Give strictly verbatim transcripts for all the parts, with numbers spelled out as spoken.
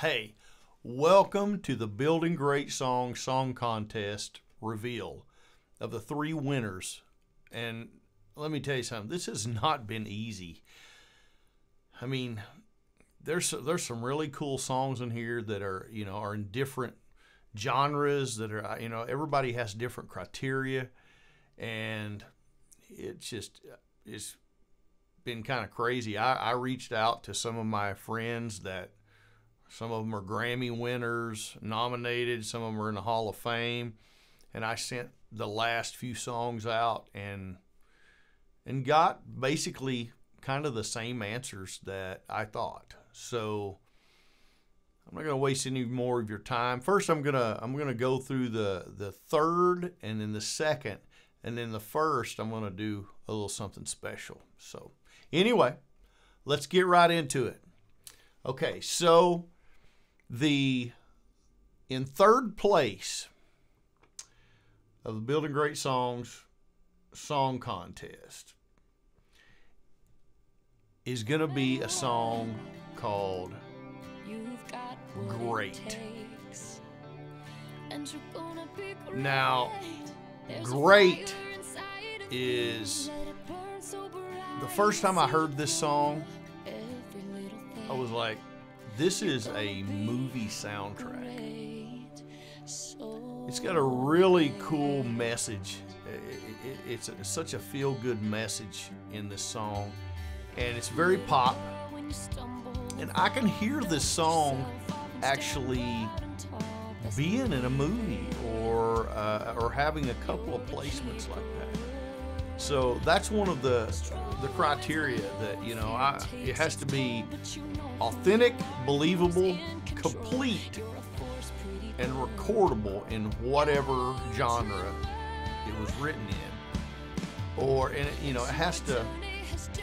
Hey, welcome to the Building Great Songs Song Contest reveal of the three winners. And let me tell you something, this has not been easy. I mean, there's there's some really cool songs in here that are, you know, are in different genres that are, you know, everybody has different criteria, and it's just, it's been kind of crazy. I, I reached out to some of my friends that, some of them are Grammy winners, nominated, some of them are in the Hall of Fame, and I sent the last few songs out and and got basically kind of the same answers that I thought. So I'm not going to waste any more of your time. First, I'm going to I'm going to go through the the third, and then the second, and then the first. I'm going to do a little something special. So anyway, let's get right into it. Okay, so the in third place of the Building Great Songs Song Contest is going to be a song called Great. Now, Great is, the first time I heard this song, I was like, this is a movie soundtrack. It's got a really cool message. It's, a, it's such a feel-good message in this song. And it's very pop. And I can hear this song actually being in a movie or, uh, or having a couple of placements like that. So that's one of the the criteria that, you know, I, it has to be authentic, believable, complete, and recordable in whatever genre it was written in. Or, and it, you know, it has to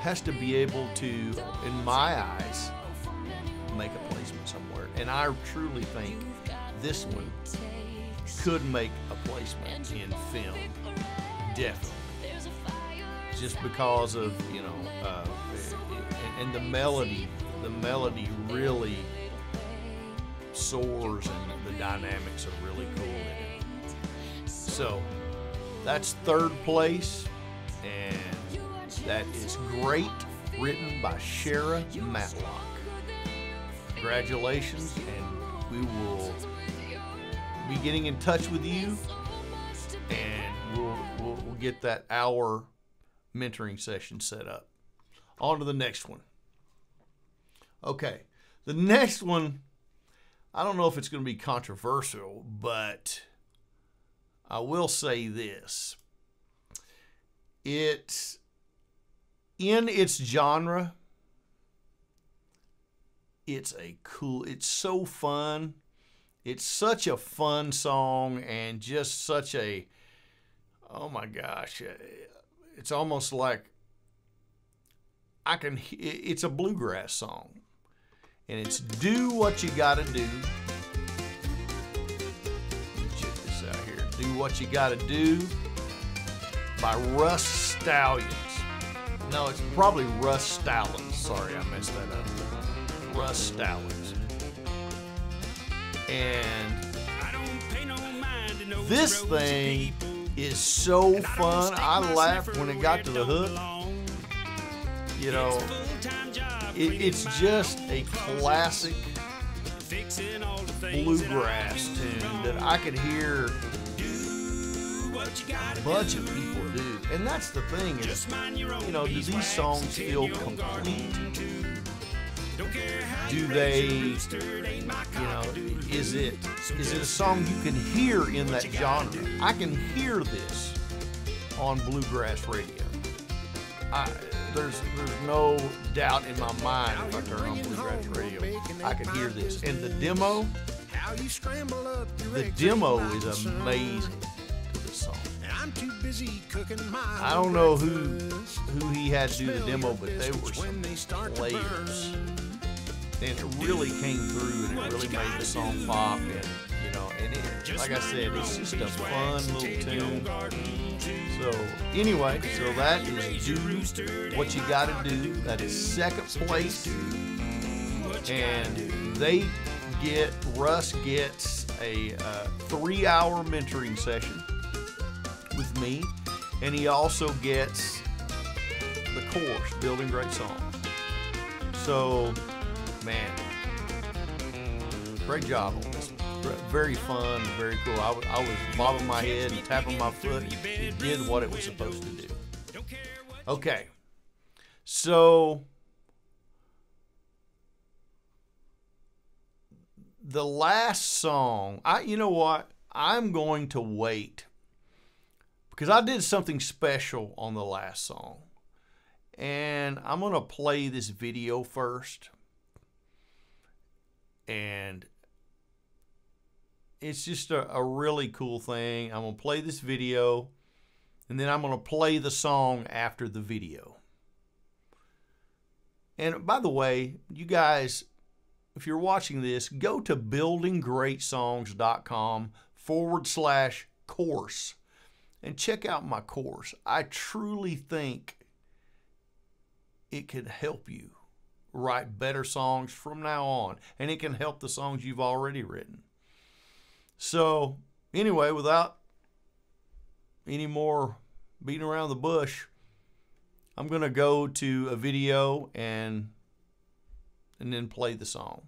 has to be able to, in my eyes, make a placement somewhere. And I truly think this one could make a placement in film, definitely. Just because of, you know, uh, and the melody, the melody really soars, and the dynamics are really cool in it. So that's third place, and that is Great, written by Shara Matlock. Congratulations, and we will be getting in touch with you, and we'll, we'll, we'll get that hour mentoring session set up. On to the next one. Okay, the next one, I don't know if it's going to be controversial, but I will say this. It's in its genre, it's a cool, it's so fun. It's such a fun song, and just such a, oh my gosh, it's almost like I can, it's a bluegrass song, and it's do what you gotta do. Check this out here. Do What You Gotta Do by Russ Stallions. No, it's probably Russ Stallions. Sorry, I messed that up. Russ Stallions. And this thing is so fun. I laughed when it got to the hook. You know, it, it's just a classic bluegrass tune that I could hear a bunch of people do. And that's the thing is, you know, do these songs feel complete? Do they, you know, is it, is it a song you can hear in that genre? I can hear this on bluegrass radio. I, there's, there's no doubt in my mind if I turn on bluegrass radio, I can hear this. And the demo, the demo is amazing to this song. I don't know who who he had to do the demo, but they were some players. And it really came through, and it really made the song pop, and, you know, and it, like I said, it's just a fun little tune. So, anyway, so that is Do What You Gotta Do. That is second place. And they get, Russ gets a uh, three-hour mentoring session with me, and he also gets the course, Building Great Songs. So, man, great job on this. Very fun, very cool. I, I was bobbing my head and tapping my foot. It did what it was supposed to do. Okay, so the last song, I you know what? I'm going to wait because I did something special on the last song. And I'm going to play this video first. And it's just a, a really cool thing. I'm going to play this video, and then I'm going to play the song after the video. And by the way, you guys, if you're watching this, go to building great songs dot com forward slash course and check out my course. I truly think it could help you write better songs from now on, and it can help the songs you've already written. So anyway, without any more beating around the bush, I'm going to go to a video and and then play the song.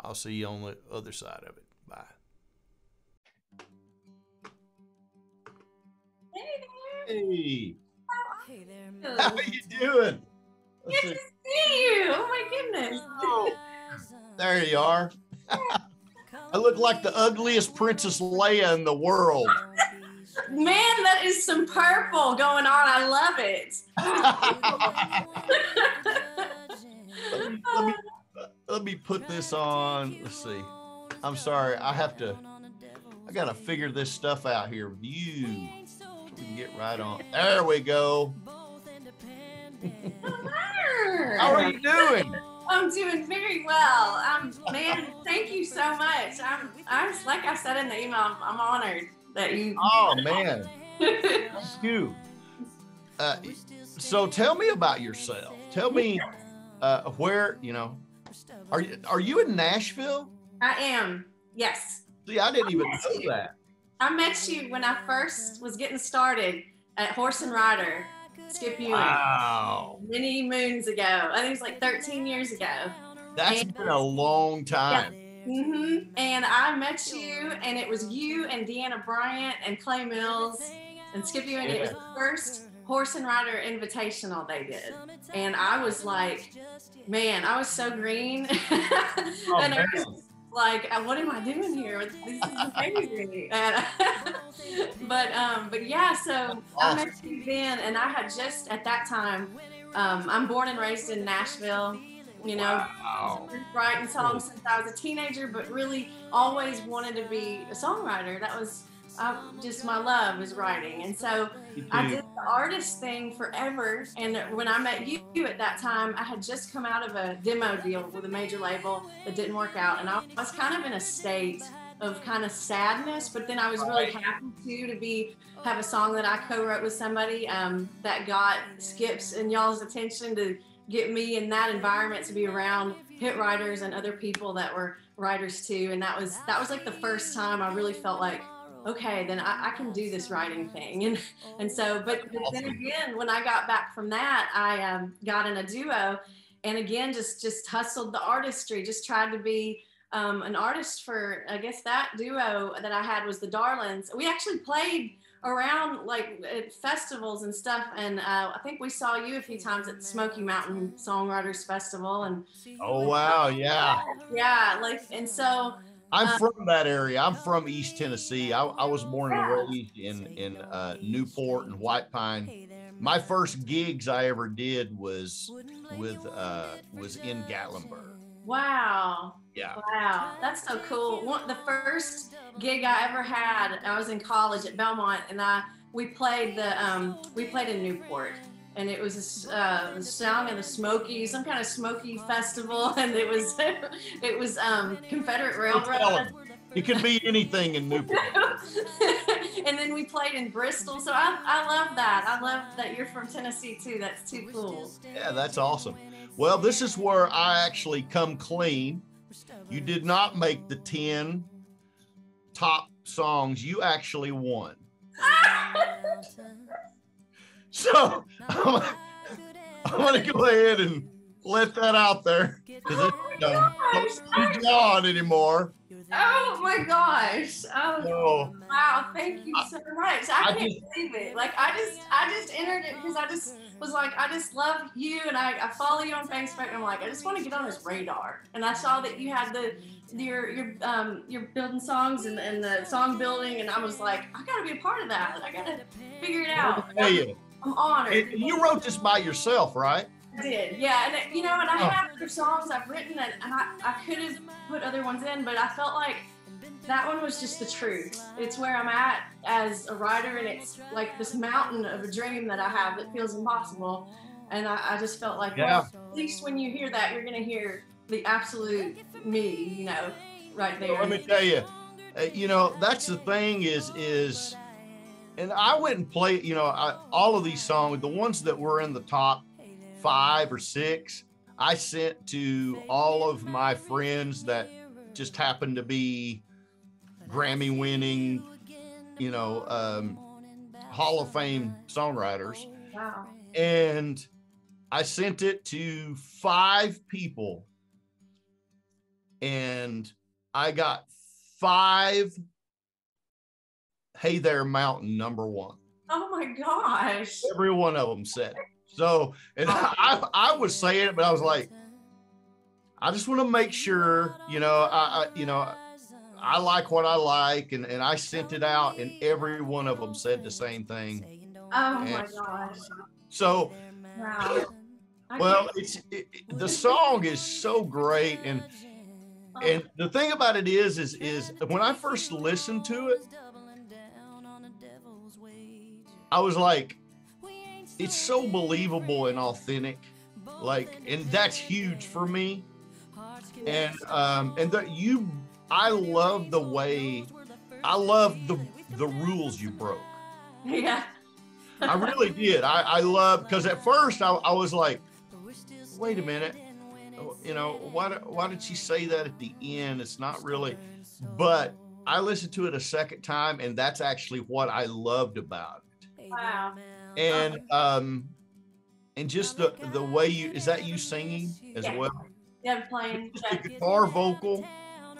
I'll see you on the other side of it. Bye. Hey there. Hey. There, how are you doing? Let's Good see. to see you. Oh my goodness. Oh, there you are. I look like the ugliest Princess Leia in the world. Man, that is some purple going on. I love it. let me, let me Let me put this on. Let's see. I'm sorry. I have to. I gotta figure this stuff out here. You we can get right on. There we go. How are you doing? I'm doing very well. Um, man, thank you so much. I'm. I'm like I said in the email, I'm, I'm honored that you. Oh man. You. Uh, so tell me about yourself. Tell me uh, where you know. Are you, are you in Nashville? I am, yes. See, I didn't I even know you. that. I met you when I first was getting started at Horse and Rider, Skip Ewing. Wow. Many moons ago. I think it was like thirteen years ago. That's and, been a long time. Yeah. Mm-hmm. And I met you, and it was you and Deanna Bryant and Clay Mills and Skip Ewing. Yeah. It was the first Horse and Rider Invitational they did, and I was like, man, I was so green. Oh, and I was like, what am I doing here? This is crazy. And, but um but yeah, so I met you then, and I had just at that time, um I'm born and raised in Nashville, you know. Wow. Writing songs since I was a teenager, but really always wanted to be a songwriter. That was I, just my love is writing, and so I did the artist thing forever. And when I met you at that time, I had just come out of a demo deal with a major label that didn't work out, and I was kind of in a state of kind of sadness, but then I was really happy too to be have a song that I co-wrote with somebody um, that got Skip's and y'all's attention to get me in that environment to be around hit writers and other people that were writers too, and that was that was like the first time I really felt like, okay, then I, I can do this writing thing. And and so, but, but then again, when I got back from that, I um, got in a duo, and again, just, just hustled the artistry, just tried to be um, an artist for, I guess that duo that I had was the Darlins. We actually played around like at festivals and stuff. And uh, I think we saw you a few times at the Smoky Mountain Songwriters Festival. And oh, wow, yeah. Yeah, like, and so, I'm um, from that area. I'm from East Tennessee. I, I was born and raised in in uh, Newport and White Pine. My first gigs I ever did was with uh, was in Gatlinburg. Wow. Yeah. Wow, that's so cool. One, the first gig I ever had, I was in college at Belmont, and I we played the um, we played in Newport. And it was uh, the sound of the Smoky, some kind of Smoky festival, and it was it was um, Confederate Railroad. It could be anything in Newport. And then we played in Bristol, so I, I love that. I love that you're from Tennessee too. That's too cool. Yeah, that's awesome. Well, this is where I actually come clean You did not make the ten top songs. You actually won. So I'm, I'm going to go ahead and let that out there. Because you know, don't see John anymore. Oh my gosh. Oh so, wow, thank you so much. I, I can't just, believe it. Like I just I just entered it because I just was like, I just love you, and I, I follow you on Facebook, and I'm like, I just want to get on this radar. And I saw that you had the your your um your building songs and, and the song building, and I was like, I gotta be a part of that. I gotta figure it out. I'm, I'm honored. And, and you wrote this by yourself, right? I did, yeah, and it, you know, and I have other songs I've written, and, and I, I could have put other ones in, but I felt like that one was just the truth. It's where I'm at as a writer, and it's like this mountain of a dream that I have that feels impossible, and I, I just felt like, yeah. Well, at least when you hear that, you're going to hear the absolute me, you know, right there. Well, let me tell you, uh, you know, that's the thing is, is, and I went and played, you know, I, all of these songs, the ones that were in the top five or six, I sent to all of my friends that just happened to be Grammy winning, you know, um, Hall of Fame songwriters. Wow. And I sent it to five people, and I got five Hey There Mountain number one. Oh my gosh. Every one of them said it. So, and I, I was saying it, but I was like, I just want to make sure, you know, I, I you know, I like what I like, and, and I sent it out, and every one of them said the same thing. Oh and my gosh. So, wow. Well, it's, it, the song is so great. And, and the thing about it is, is, is when I first listened to it, I was like, it's so believable and authentic, like, and that's huge for me. And um, and the, you, I love the way, I love the the rules you broke. Yeah, I really did. I I love because at first I, I was like, wait a minute, you know, why why did she say that at the end? It's not really, but I listened to it a second time, and that's actually what I loved about it. Wow. And um, and just the the way you is that you singing as yeah. well? Yeah, playing the guitar vocal.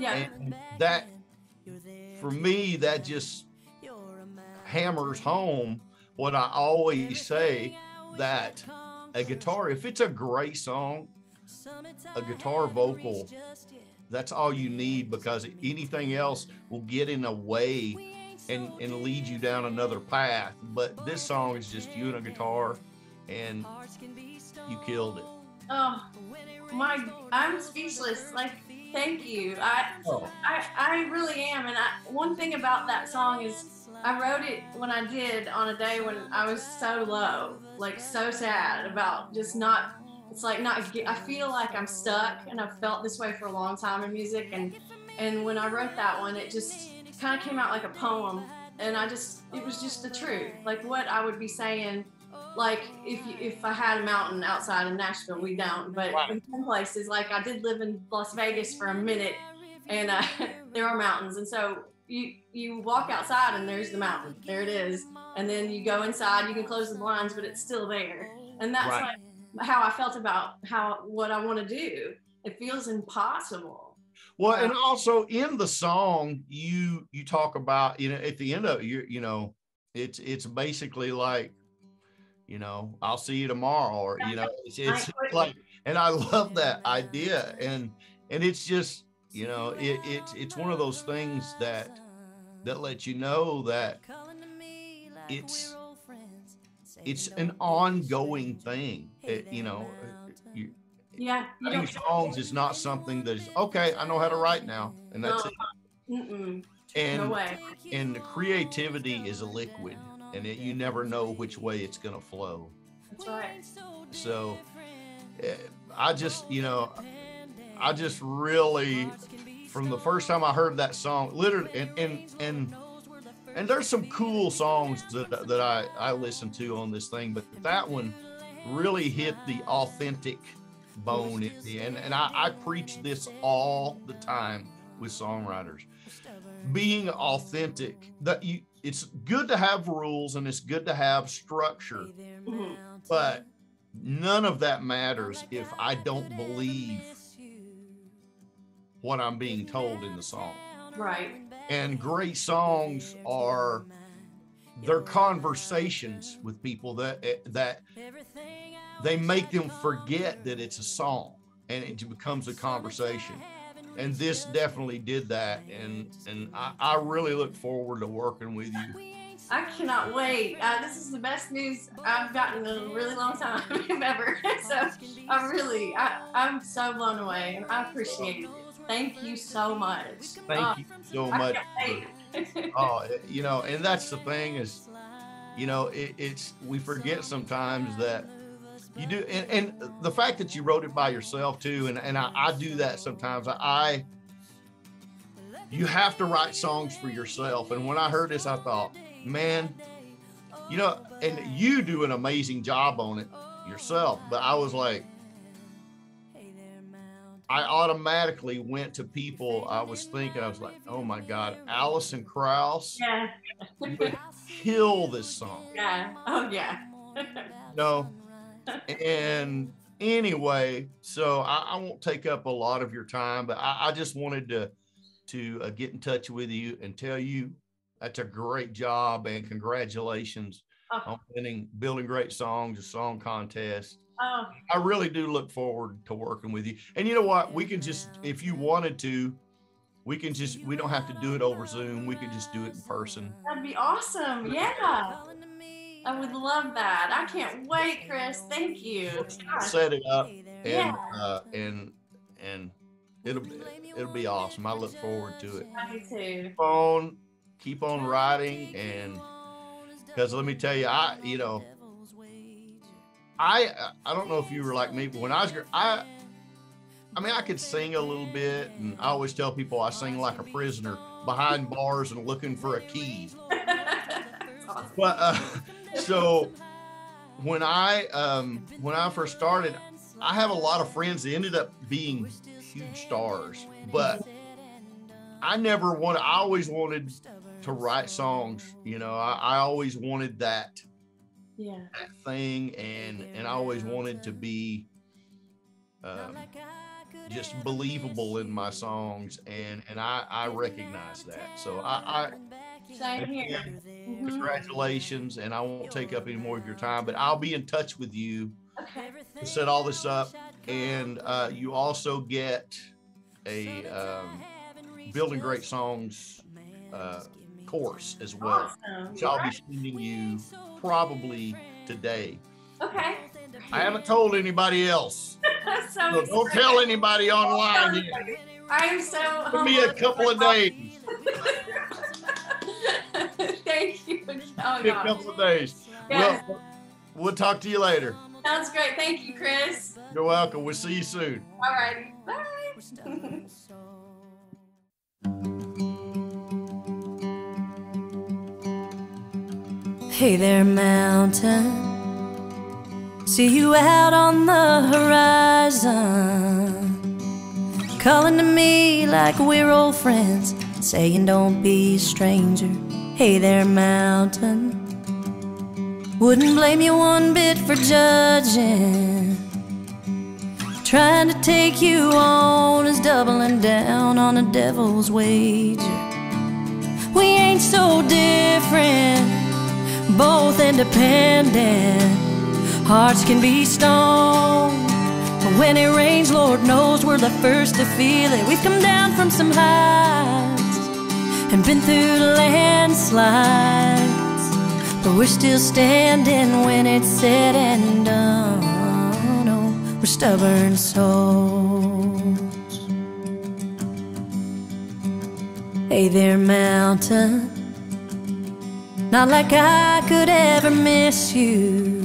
Yeah, and that for me that just hammers home what I always say, that a guitar, if it's a great song, a guitar vocal, that's all you need, because anything else will get in the way and and lead you down another path. But this song is just you and a guitar, and you killed it. Oh my, I'm speechless. Like, thank you. I oh. I, I really am. And I, one thing about that song is I wrote it when I did on a day when I was so low, like so sad about just not, it's like not, I feel like I'm stuck, and I've felt this way for a long time in music. And, and when I wrote that one, it just kind of came out like a poem, and I just, it was just the truth, like what I would be saying, like if you, if I had a mountain outside of Nashville, we don't, but wow. in some places, like I did live in Las Vegas for a minute, and uh, there are mountains, and so you you walk outside and there's the mountain, there it is, and then you go inside, you can close the blinds, but it's still there, and that's right. like how I felt about how what I want to do. It feels impossible. Well, and also in the song, you you talk about, you know, at the end of it, you you know, it's it's basically like, you know, I'll see you tomorrow, or you know, it's, it's like, and I love that idea, and and it's just, you know, it it's it's one of those things that that lets you know that it's it's an ongoing thing, it, you know. You, Yeah, writing songs is not something that is okay. I know how to write now, and that's no, it. Mm-mm. And no way. And the creativity is a liquid, and it, you never know which way it's gonna flow. That's right. So, I just, you know, I just really, from the first time I heard that song, literally, and and and, and there's some cool songs that that I I listen to on this thing, but that one really hit the authentic bone in the end. And I, I preach this all the time with songwriters. Being authentic, that you, it's good to have rules and it's good to have structure, but none of that matters if I don't believe what I'm being told in the song. Right. And great songs are, they're conversations with people that that they make them forget that it's a song and it becomes a conversation. And this definitely did that. And and I, I really look forward to working with you. I cannot wait. Uh, this is the best news I've gotten in a really long time ever. So I'm really, I, I'm so blown away. I appreciate it. Thank you so much. Thank uh, you so much. For, oh, you know, and that's the thing is, you know, it, it's, we forget sometimes that you do. And, and the fact that you wrote it by yourself too. And, and I, I do that sometimes. I, I, you have to write songs for yourself. And when I heard this, I thought, man, you know, and you do an amazing job on it yourself. But I was like, I automatically went to people. I was thinking, I was like, oh my God, Alison Krauss, yeah, would kill this song. Yeah, oh yeah. No, and anyway, so I, I won't take up a lot of your time, but I, I just wanted to to uh, get in touch with you and tell you that's a great job and congratulations oh. on winning Building Great Songs, a song contest. Oh. I really do look forward to working with you. And you know what? We can just, if you wanted to, we can just, we don't have to do it over Zoom. We can just do it in person. That'd be awesome. Yeah. I would love that. I can't wait, Chris. Thank you. Gosh. Set it up and, yeah. uh, and, and it'll be, it'll be awesome. I look forward to it. Me too. Keep on, keep on writing. And because let me tell you, I, you know, I I don't know if you were like me, but when I was I I mean I could sing a little bit, and I always tell people I sing like a prisoner behind bars and looking for a key. Awesome. But uh, so when I um, when I first started, I have a lot of friends that ended up being huge stars, but I never wanted. I always wanted to write songs. You know, I, I always wanted that. Yeah. That thing, and and I always wanted to be um, just believable in my songs, and and I I recognize that. So I, I here. Congratulations, and I won't take up any more of your time, but I'll be in touch with you. Okay. To set all this up, and uh, you also get a um, Building Great Songs uh, course as well, awesome. Which I'll be sending you. Probably today. Okay. I haven't told anybody else. So so don't tell anybody online yet. I'm so humble. Give me a couple of days. Thank you. Oh, a couple of days. Yeah. Well, we'll talk to you later. Sounds great. Thank you, Chris. You're welcome. We'll see you soon. All righty. Bye. Hey there, mountain, see you out on the horizon, calling to me like we're old friends, saying don't be a stranger. Hey there, mountain, wouldn't blame you one bit for judging, trying to take you on is doubling down on a devil's wager. We ain't so different, both independent, hearts can be stoned, but when it rains, Lord knows we're the first to feel it. We've come down from some heights and been through landslides, but we're still standing when it's said and done. Oh, we're stubborn souls. Hey there, mountain, not like I could ever miss you,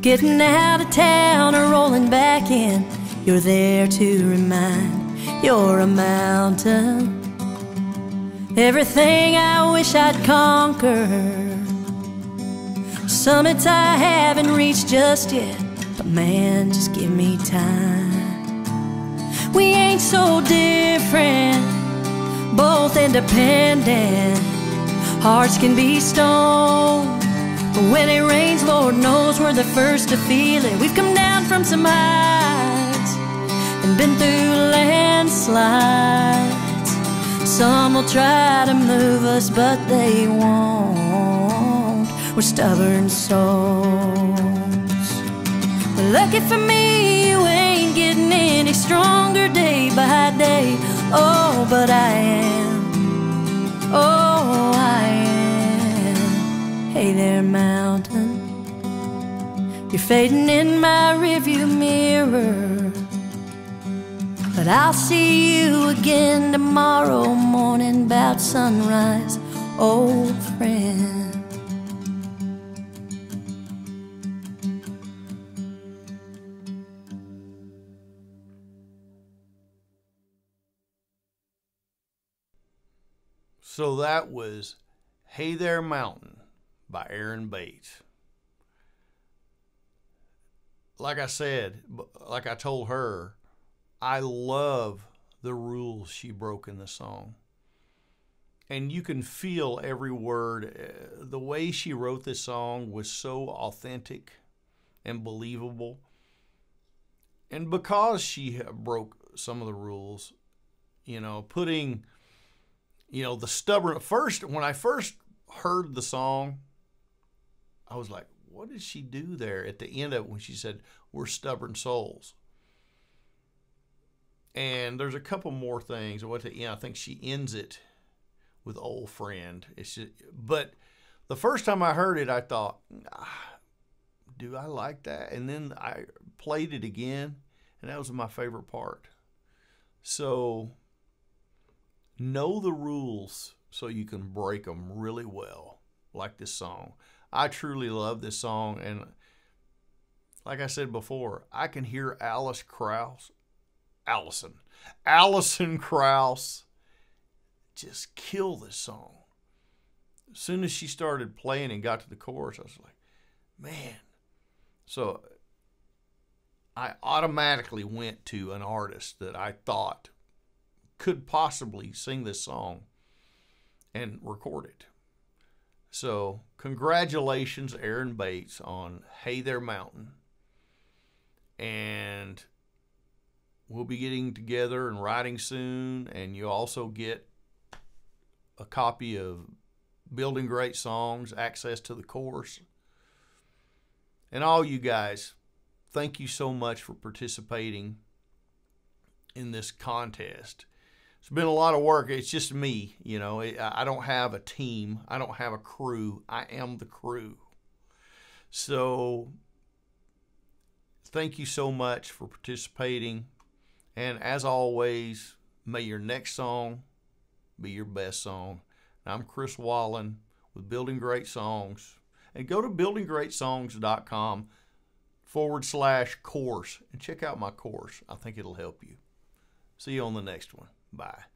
getting out of town or rolling back in, you're there to remind you're a mountain. Everything I wish I'd conquer, summits I haven't reached just yet, But man, just give me time. We ain't so different, both independent. Hearts can be stone, but when it rains, Lord knows we're the first to feel it. We've come down from some heights and been through landslides. Some will try to move us, but they won't. We're stubborn souls. But lucky for me, you ain't getting any stronger day by day. Oh, but I am. Oh, I am. Hey there, mountain, you're fading in my rearview mirror, but I'll see you again tomorrow morning about sunrise, old friend. So that was Hey There Mountain by Aaron Bates. Like I said, like I told her, I love the rules she broke in the song. And you can feel every word. The way she wrote this song was so authentic and believable. And because she broke some of the rules, you know, putting... You know, the stubborn, first, when I first heard the song, I was like, what did she do there at the end of it when she said, we're stubborn souls? And there's a couple more things. What the, you know, I think she ends it with old friend. It's just, but the first time I heard it, I thought, ah, do I like that? And then I played it again, and that was my favorite part. So... know the rules so you can break them really well, like this song. I truly love this song, and like I said before, I can hear Alice Krauss, Allison, Alison Krauss just kill this song. As soon as she started playing and got to the chorus, I was like, man. So I automatically went to an artist that I thought could possibly sing this song and record it. So congratulations, Aaron Bates, on Hey There Mountain. And we'll be getting together and writing soon. And you also get a copy of Building Great Songs, access to the course. And all you guys, thank you so much for participating in this contest. It's been a lot of work. It's just me, you know. I don't have a team. I don't have a crew. I am the crew. So thank you so much for participating. And as always, may your next song be your best song. And I'm Chris Wallin with Building Great Songs. And go to building great songs dot com forward slash course and check out my course. I think it'll help you. See you on the next one. Bye.